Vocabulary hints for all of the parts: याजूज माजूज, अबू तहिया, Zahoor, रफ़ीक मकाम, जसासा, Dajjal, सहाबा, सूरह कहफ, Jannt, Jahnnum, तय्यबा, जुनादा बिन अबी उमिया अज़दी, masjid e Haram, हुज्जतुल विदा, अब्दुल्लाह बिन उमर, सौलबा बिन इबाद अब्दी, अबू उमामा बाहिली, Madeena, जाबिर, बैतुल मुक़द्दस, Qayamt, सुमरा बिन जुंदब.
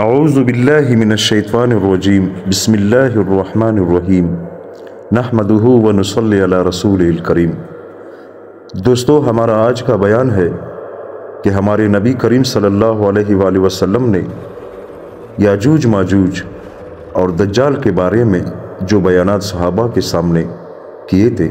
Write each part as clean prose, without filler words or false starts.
औज़ु बिल्लाहि मिनश्शैतानिर्रजीम बिस्मिल्लाहिर्रहमानिर्रहीम नहमदुहु व नुसल्ली अला रसूलिल करीम। दोस्तों, हमारा आज का बयान है कि हमारे नबी करीम सल्लल्लाहु अलैहि वसल्लम ने याजूज माजूज और दज्जाल के बारे में जो बयानात सहाबा के सामने किए थे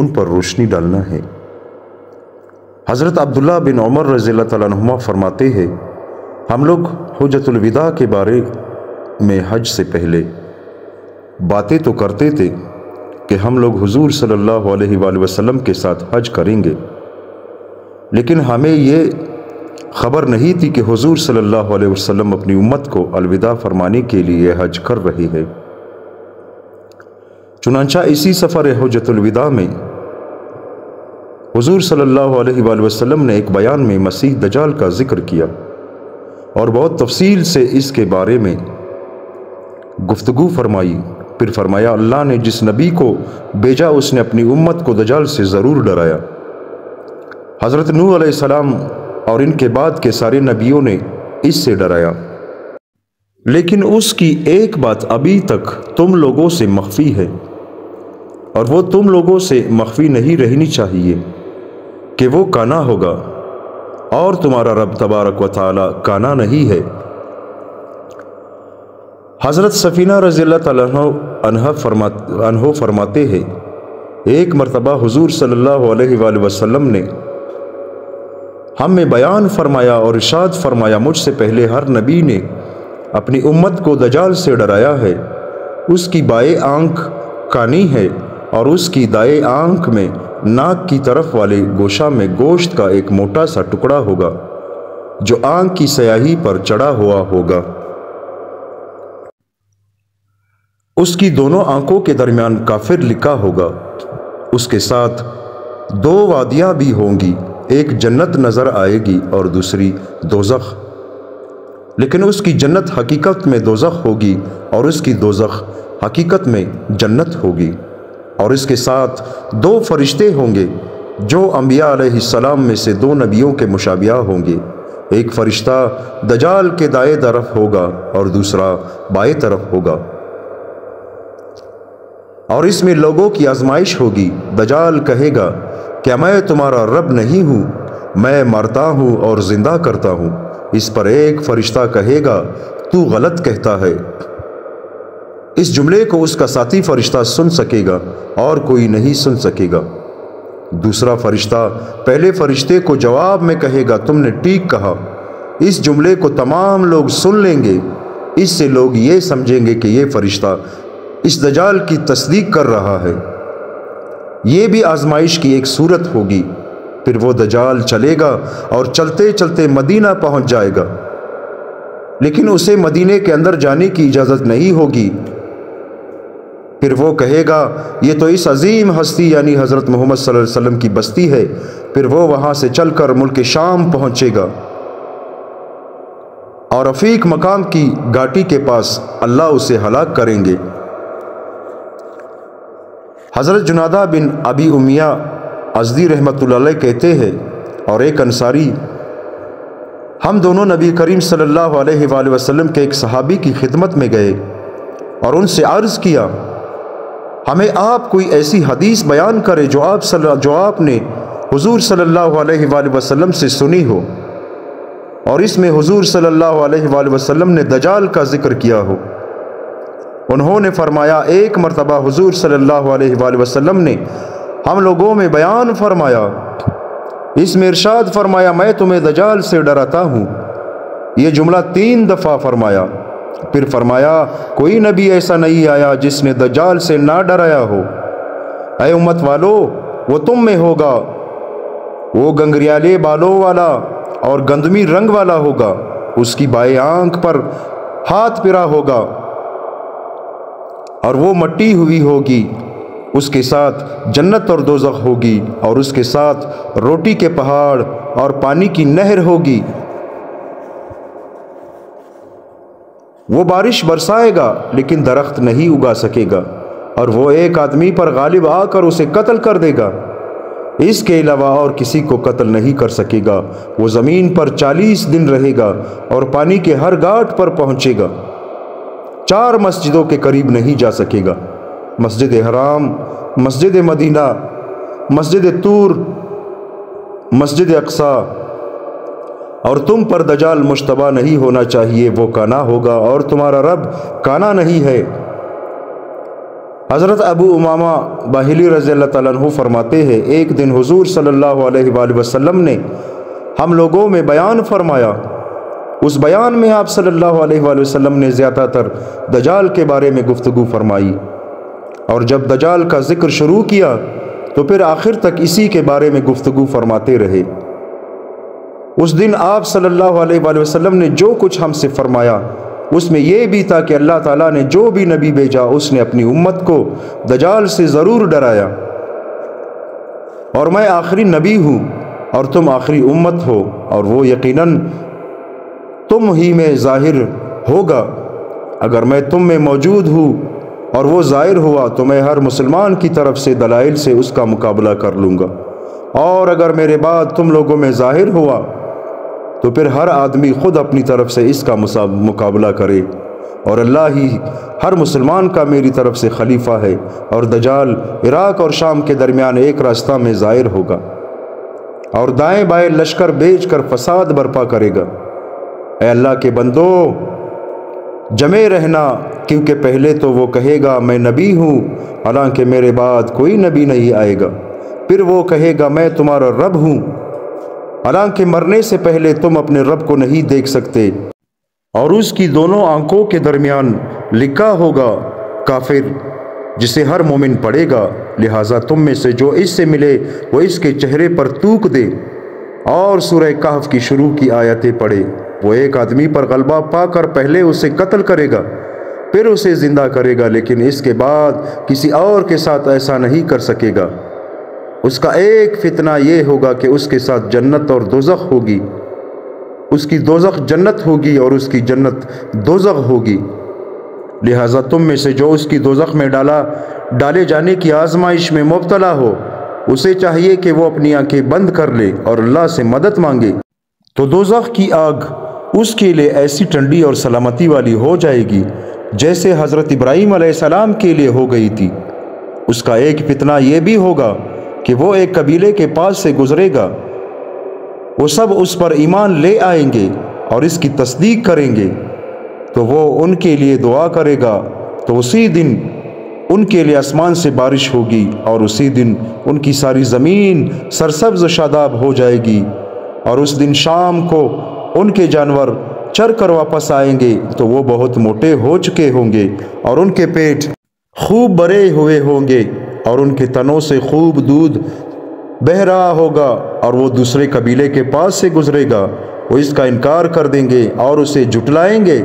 उन पर रोशनी डालना है। हज़रत अब्दुल्लाह बिन उमर रज़ियल्लाहु तआला अन्हुमा फरमाते हैं, हम लोग हुज्जतुल विदा के बारे में हज से पहले बातें तो करते थे कि हम लोग हुजूर सल्लल्लाहु अलैहि वसल्लम के साथ हज करेंगे, लेकिन हमें ये खबर नहीं थी कि हुजूर सल्लल्लाहु अलैहि वसल्लम अपनी उम्मत को अलविदा फरमाने के लिए हज कर रही है। चुनांचा इसी सफ़र हुज्जतुल विदा में हुजूर सल्लल्लाहु अलैहि वसल्लम ने एक बयान में मसीह दज्जाल का जिक्र किया और बहुत तफसील से इसके बारे में गुफ्तगू फरमाई। फिर फरमाया, अल्लाह ने जिस नबी को भेजा उसने अपनी उम्मत को दज्जाल से ज़रूर डराया। हज़रत नूह अलैहिस्सलाम और इनके बाद के सारे नबियों ने इससे डराया, लेकिन उसकी एक बात अभी तक तुम लोगों से मख्फी है और वो तुम लोगों से मख्फी नहीं रहनी चाहिए कि वो काना होगा और तुम्हारा रब तबारक व तआला काना नहीं है। हज़रत सफ़ीना रज़ियल्लाहु तआला अन्हा फरमाते हैं, एक मरतबा हुजूर सल्लल्लाहु अलैहि वसल्लम ने हम में बयान फरमाया और इरशाद फरमाया, मुझसे पहले हर नबी ने अपनी उम्मत को दज्जाल से डराया है। उसकी बाएं आंख कानी है और उसकी दाएं आंख में नाक की तरफ वाले गोशा में गोश्त का एक मोटा सा टुकड़ा होगा जो आंख की स्याही पर चढ़ा हुआ होगा। उसकी दोनों आंखों के दरमियान काफिर लिखा होगा। उसके साथ दो वादियां भी होंगी, एक जन्नत नजर आएगी और दूसरी दोजख, लेकिन उसकी जन्नत हकीकत में दोजख होगी और उसकी दोजख हकीकत में जन्नत होगी। और इसके साथ दो फरिश्ते होंगे जो अंबिया अलैहिस्सलाम में से दो नबियों के मुशाबिया होंगे। एक फरिश्ता दज्जाल के दाएं तरफ होगा और दूसरा बाएं तरफ होगा, और इसमें लोगों की आजमाइश होगी। दज्जाल कहेगा क्या मैं तुम्हारा रब नहीं हूँ, मैं मरता हूँ और जिंदा करता हूँ। इस पर एक फरिश्ता कहेगा तू गलत कहता है। इस जुमले को उसका साथी फरिश्ता सुन सकेगा और कोई नहीं सुन सकेगा। दूसरा फरिश्ता पहले फरिश्ते को जवाब में कहेगा तुमने ठीक कहा। इस जुमले को तमाम लोग सुन लेंगे, इससे लोग ये समझेंगे कि ये फरिश्ता इस दज्जाल की तस्दीक कर रहा है। ये भी आजमाइश की एक सूरत होगी। फिर वो दज्जाल चलेगा और चलते चलते मदीना पहुंच जाएगा, लेकिन उसे मदीने के अंदर जाने की इजाज़त नहीं होगी। फिर वो कहेगा ये तो इस अजीम हस्ती यानी हज़रत मोहम्मद सल्लल्लाहु अलैहि वसल्लम की बस्ती है। फिर वो वहाँ से चलकर मुल्क शाम पहुँचेगा और रफ़ीक मकाम की घाटी के पास अल्लाह उसे हलाक करेंगे। हज़रत जुनादा बिन अबी उमिया अज़दी रहमतुल्लाह अलैह कहते हैं और एक अंसारी, हम दोनों नबी करीम सल्लल्लाहु अलैहि वसल्लम के एक सहाबी की खिदमत में गए और उनसे अर्ज़ किया हमें आप कोई ऐसी हदीस बयान करें जो आपने हुजूर सल्लल्लाहु अलैहि वसल्लम से सुनी हो और इसमें हुजूर सल्लल्लाहु अलैहि वसल्लम ने दज्जाल का जिक्र किया हो। उन्होंने फरमाया, एक मरतबा हुजूर सल्लल्लाहु अलैहि वसल्लम ने हम लोगों में बयान फरमाया, इसमें इरशाद फरमाया मैं तुम्हें दज्जाल से डराता हूँ। ये जुमला 3 दफ़ा फरमाया। फिर फरमाया कोई नबी ऐसा नहीं आया जिसने दज्जाल से ना डराया हो। ऐ उम्मत वालो, वो तुम में होगा, वो गंगरियाले बालों वाला और गंदमी रंग वाला होगा, उसकी बाएं आंख पर हाथ फिरा होगा और वो मटी हुई होगी। उसके साथ जन्नत और दोज़ख होगी और उसके साथ रोटी के पहाड़ और पानी की नहर होगी। वो बारिश बरसाएगा लेकिन दरख्त नहीं उगा सकेगा और वो एक आदमी पर गालिब आकर उसे कत्ल कर देगा। इसके अलावा और किसी को कत्ल नहीं कर सकेगा। वो ज़मीन पर 40 दिन रहेगा और पानी के हर घाट पर पहुँचेगा। 4 मस्जिदों के करीब नहीं जा सकेगा, मस्जिद ए हराम, मस्जिद ए मदीना, मस्जिद ए तूर, मस्जिद अक्सा। और तुम पर दजाल मुश्तबा नहीं होना चाहिए, वो काना होगा और तुम्हारा रब काना नहीं है। हज़रत अबू उमामा बाहिली रज़ी अल्लाह तआला अन्हु फरमाते हैं, एक दिन हुजूर सल्लल्लाहु अलैहि वसल्लम ने हम लोगों में बयान फरमाया। उस बयान में आप सल्लल्लाहु अलैहि वसल्लम ने ज़्यादातर दजाल के बारे में गुफ्तगू फरमाई, और जब दजाल का जिक्र शुरू किया तो फिर आखिर तक इसी के बारे में गुफ्तगू फरमाते रहे। उस दिन आप सल्लल्लाहु अलैहि वसल्लम ने जो कुछ हमसे फरमाया उसमें यह भी था कि अल्लाह ताला ने जो भी नबी भेजा उसने अपनी उम्मत को दजाल से ज़रूर डराया। और मैं आखिरी नबी हूँ और तुम आखिरी उम्मत हो, और वो यकीनन तुम ही में ज़ाहिर होगा। अगर मैं तुम में मौजूद हूँ और वो ज़ाहिर हुआ तो मैं हर मुसलमान की तरफ से दलाइल से उसका मुकाबला कर लूँगा, और अगर मेरे बाद तुम लोगों में ज़ाहिर हुआ तो फिर हर आदमी ख़ुद अपनी तरफ से इसका मुकाबला करे। और अल्लाह ही हर मुसलमान का मेरी तरफ से खलीफा है, और दजाल इराक और शाम के दरमियान एक रास्ता में ज़ाहिर होगा और दाएं बाएं लश्कर बेच कर फसाद बर्पा करेगा। ऐ अल्लाह के बंदो, जमे रहना, क्योंकि पहले तो वो कहेगा मैं नबी हूँ, हालांकि मेरे बाद कोई नबी नहीं आएगा। फिर वो कहेगा मैं तुम्हारा रब हूँ, हालांकि मरने से पहले तुम अपने रब को नहीं देख सकते। और उसकी दोनों आंखों के दरमियान लिखा होगा काफिर, जिसे हर मोमिन पढ़ेगा। लिहाजा तुम में से जो इससे मिले वो इसके चेहरे पर तूक दे और सूरह कहफ की शुरू की आयतें पढ़े। वो एक आदमी पर गलबा पाकर पहले उसे कत्ल करेगा, फिर उसे ज़िंदा करेगा, लेकिन इसके बाद किसी और के साथ ऐसा नहीं कर सकेगा। उसका एक फितना ये होगा कि उसके साथ जन्नत और दोज़ख होगी, उसकी दोज़ख जन्नत होगी और उसकी जन्नत दोज़ख होगी। लिहाजा तुम में से जो उसकी दोज़ख में डाले जाने की आजमाइश में मुब्तला हो, उसे चाहिए कि वो अपनी आंखें बंद कर ले और अल्लाह से मदद मांगे, तो दोज़ख की आग उसके लिए ऐसी ठंडी और सलामती वाली हो जाएगी जैसे हज़रत इब्राहीम अलैहिस्सलाम के लिए हो गई थी। उसका एक फितना ये भी होगा कि वो एक कबीले के पास से गुजरेगा, वो सब उस पर ईमान ले आएंगे और इसकी तस्दीक करेंगे, तो वो उनके लिए दुआ करेगा, तो उसी दिन उनके लिए आसमान से बारिश होगी और उसी दिन उनकी सारी ज़मीन सरसब्ज़ शादाब हो जाएगी। और उस दिन शाम को उनके जानवर चर कर वापस आएंगे तो वो बहुत मोटे हो चुके होंगे और उनके पेट खूब भरे हुए होंगे और उनके तनों से खूब दूध बह रहा होगा। और वो दूसरे कबीले के पास से गुजरेगा, वो इसका इनकार कर देंगे और उसे झुटलाएंगे,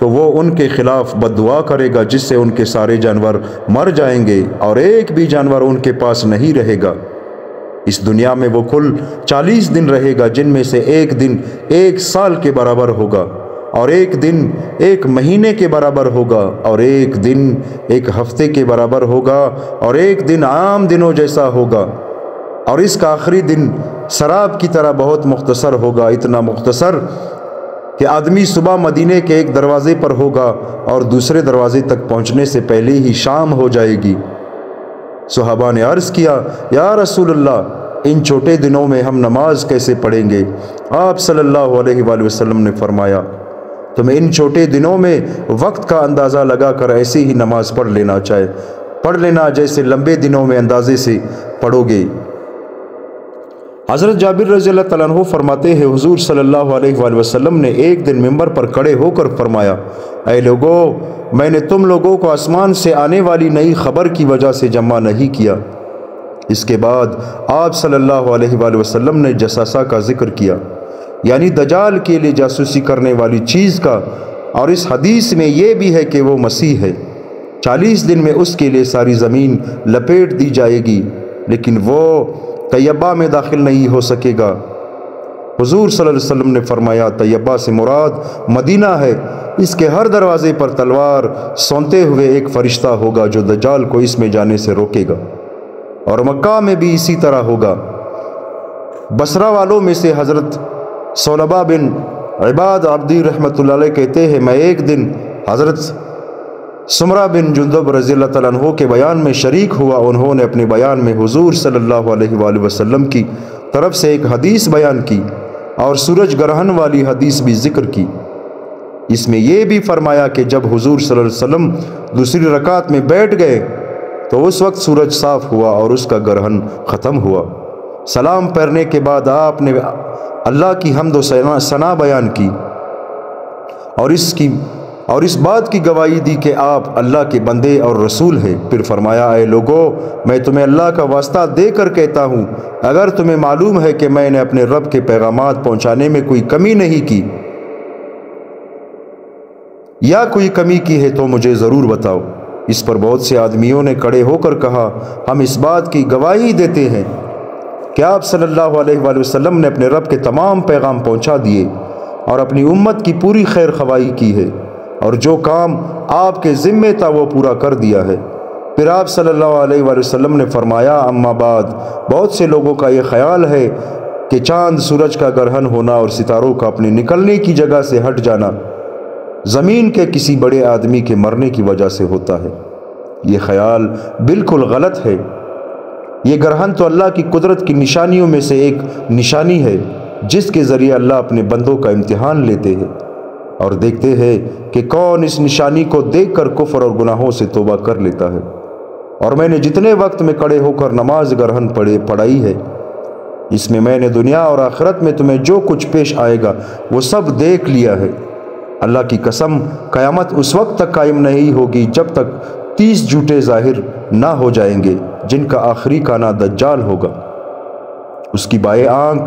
तो वो उनके खिलाफ बद्दुआ करेगा जिससे उनके सारे जानवर मर जाएंगे और एक भी जानवर उनके पास नहीं रहेगा। इस दुनिया में वो कुल 40 दिन रहेगा, जिनमें से एक दिन 1 साल के बराबर होगा और एक दिन 1 महीने के बराबर होगा और एक दिन 1 हफ्ते के बराबर होगा और एक दिन आम दिनों जैसा होगा। और इसका आखिरी दिन शराब की तरह बहुत मुख्तसर होगा, इतना मुख्तसर कि आदमी सुबह मदीने के एक दरवाज़े पर होगा और दूसरे दरवाज़े तक पहुंचने से पहले ही शाम हो जाएगी। सहाबा ने अर्ज़ किया, या रसूलल्लाह, इन छोटे दिनों में हम नमाज कैसे पढ़ेंगे? आप सल्लल्लाहु अलैहि वसल्लम ने फरमाया, तुम्हें इन छोटे दिनों में वक्त का अंदाज़ा लगाकर ऐसी ही नमाज पढ़ लेना जैसे लंबे दिनों में अंदाजे से पढ़ोगे। हज़रत जाबिर रज़ी अल्लाह तआला अन्हु फरमाते हैं, हुजूर सल्लल्लाहु अलैहि वसल्लम ने एक दिन मिंबर पर खड़े होकर फरमाया, ऐ लोगों, मैंने तुम लोगों को आसमान से आने वाली नई खबर की वजह से जमा नहीं किया। इसके बाद आप सल्लल्लाहु अलैहि वसल्लम ने जसासा का जिक्र किया, यानी दजाल के लिए जासूसी करने वाली चीज़ का। और इस हदीस में यह भी है कि वो मसीह है। 40 दिन में उसके लिए सारी ज़मीन लपेट दी जाएगी, लेकिन वो तय्यबा में दाखिल नहीं हो सकेगा। हुजूर सल्लल्लाहु अलैहि वसल्लम ने फरमाया, तय्यबा से मुराद मदीना है। इसके हर दरवाज़े पर तलवार सौंते हुए एक फ़रिश्ता होगा जो दजाल को इसमें जाने से रोकेगा। और मक्का में भी इसी तरह होगा। बसरा वालों में से हज़रत सौलबा बिन इबाद अब्दी रहमतुल्लाह अलैह कहते हैं, मैं एक दिन हज़रत सुमरा बिन जुंदब रज़ियल्लाहु तआला अन्हो के बयान में शरीक हुआ। उन्होंने अपने बयान में हुजूर सल्लल्लाहु अलैहि वसल्लम की तरफ से एक हदीस बयान की और सूरज ग्रहण वाली हदीस भी जिक्र की। इसमें यह भी फरमाया कि जब हुजूर सल्लल्लाहु अलैहि वसल्लम दूसरी रकात में बैठ गए तो उस वक्त सूरज साफ हुआ और उसका ग्रहण ख़त्म हुआ। सलाम पढ़ने के बाद आपने अल्लाह की हम्द व सना बयान की और इस बात की गवाही दी कि आप अल्लाह के बंदे और रसूल हैं। फिर फरमाया, आए लोगो, मैं तुम्हें अल्लाह का वास्ता देकर कहता हूँ, अगर तुम्हें मालूम है कि मैंने अपने रब के पैगामात पहुँचाने में कोई कमी नहीं की या कोई कमी की है तो मुझे ज़रूर बताओ। इस पर बहुत से आदमियों ने खड़े होकर कहा, हम इस बात की गवाही देते हैं कि आप सल्लल्लाहु अलैहि वसल्लम ने अपने रब के तमाम पैगाम पहुँचा दिए और अपनी उम्मत की पूरी खैर खवाही की है और जो काम आपके ज़िम्मे था वो पूरा कर दिया है। फिर आप सल्लल्लाहु अलैहि वसल्लम ने फरमाया, अम्मा बाद, बहुत से लोगों का ये ख्याल है कि चांद सूरज का ग्रहण होना और सितारों का अपने निकलने की जगह से हट जाना ज़मीन के किसी बड़े आदमी के मरने की वजह से होता है। ये ख्याल बिल्कुल गलत है। ये ग्रहण तो अल्लाह की कुदरत की निशानियों में से एक निशानी है जिसके ज़रिए अल्लाह अपने बंदों का इम्तिहान लेते हैं और देखते हैं कि कौन इस निशानी को देखकर कुफ्र और गुनाहों से तौबा कर लेता है। और मैंने जितने वक्त में खड़े होकर नमाज ग्रहण पढ़ाई है, इसमें मैंने दुनिया और आखिरत में तुम्हें जो कुछ पेश आएगा वो सब देख लिया है। अल्लाह की कसम, क़यामत उस वक्त तक कायम नहीं होगी जब तक 30 झूठे ज़ाहिर ना हो जाएंगे जिनका आखिरी का नाम दज्जाल होगा। उसकी बाएं आंख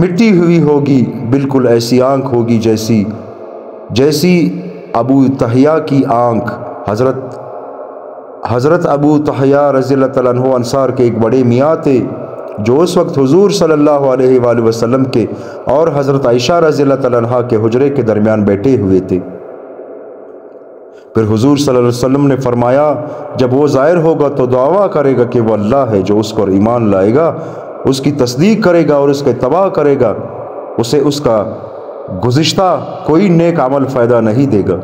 मिटी हुई होगी, बिल्कुल ऐसी आंख होगी जैसी अबू तहिया की आंख। हज़रत अबू तहिया रज़ियल्लाहु तआला अन्हु अंसार के एक बड़े मियाँ थे जो उस वक्त हुजूर सल्लल्लाहु अलैहि वसल्लम के और हज़रत आयशा रज़ियल्लाहु तआला अन्हा के हुजरे के दरमियान बैठे हुए थे। फिर हुजूर सल्लल्लाहु अलैहि वसल्लम ने फरमाया, जब वो ज़ाहिर होगा तो दावा करेगा कि वह अल्लाह है जो उस पर ईमान लाएगा, उसकी तस्दीक करेगा और उसके तबाह करेगा, उसे उसका गुज़िश्ता कोई नेक अमल फ़ायदा नहीं देगा।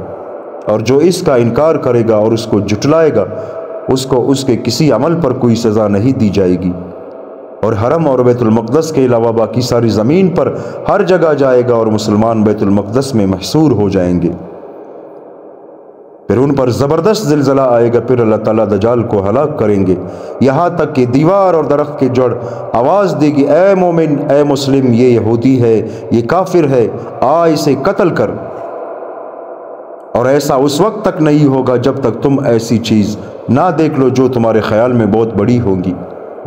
और जो इसका इनकार करेगा और उसको जुटलाएगा उसको उसके किसी अमल पर कोई सज़ा नहीं दी जाएगी। और हरम और बैतुल मुक़द्दस के अलावा बाकी सारी ज़मीन पर हर जगह जाएगा और मुसलमान बैतुल मुक़द्दस में महसूर हो जाएंगे। फिर उन पर ज़बरदस्त ज़िलज़ला आएगा, फिर अल्लाह ताला दज्जाल को हलाक करेंगे, यहाँ तक कि दीवार और दरख्त की जड़ आवाज़ देगी, ए मोमिन, ए मुस्लिम, ये यहूदी है, ये काफिर है, आ इसे कत्ल कर। और ऐसा उस वक्त तक नहीं होगा जब तक तुम ऐसी चीज़ ना देख लो जो तुम्हारे ख्याल में बहुत बड़ी होगी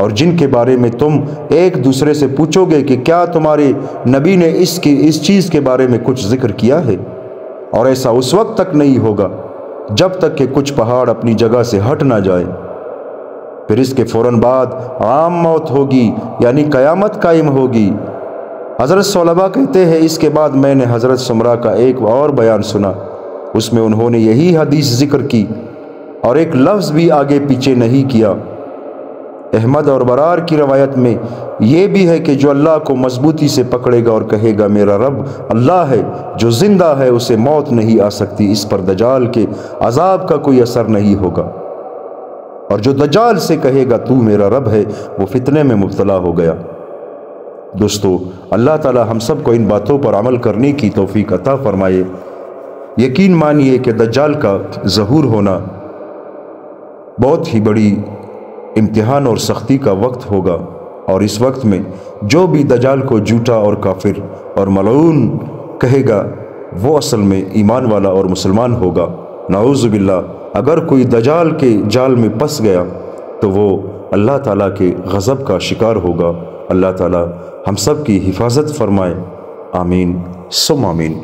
और जिनके बारे में तुम एक दूसरे से पूछोगे कि क्या तुम्हारे नबी ने इस चीज़ के बारे में कुछ जिक्र किया है। और ऐसा उस वक्त तक नहीं होगा जब तक कि कुछ पहाड़ अपनी जगह से हट ना जाए। फिर इसके फ़ौरन बाद आम मौत होगी, यानी क़यामत कायम होगी। हज़रत सौलबा कहते हैं, इसके बाद मैंने हज़रत सुमरा का एक और बयान सुना, उसमें उन्होंने यही हदीस जिक्र की और एक लफ्ज़ भी आगे पीछे नहीं किया। अहमद और बरार की रवायत में यह भी है कि जो अल्लाह को मजबूती से पकड़ेगा और कहेगा मेरा रब अल्लाह है जो ज़िंदा है, उसे मौत नहीं आ सकती, इस पर दज्जाल के अजाब का कोई असर नहीं होगा। और जो दज्जाल से कहेगा तू मेरा रब है, वो फितने में मुब्तला हो गया। दोस्तों, अल्लाह ताला हम सब को इन बातों पर अमल करने की तौफीक अता फरमाए। यकीन मानिए कि दज्जाल का ज़हूर होना बहुत ही बड़ी इम्तिहान और सख्ती का वक्त होगा और इस वक्त में जो भी दज्जाल को झूठा और काफिर और मलऊन कहेगा वो असल में ईमान वाला और मुसलमान होगा। नाऊज़ु बिल्लाह, अगर कोई दज्जाल के जाल में फंस गया तो वो अल्लाह ताला के गज़ब का शिकार होगा। अल्लाह ताला हम सब की हिफाजत फरमाए। आमीन सुम आमीन।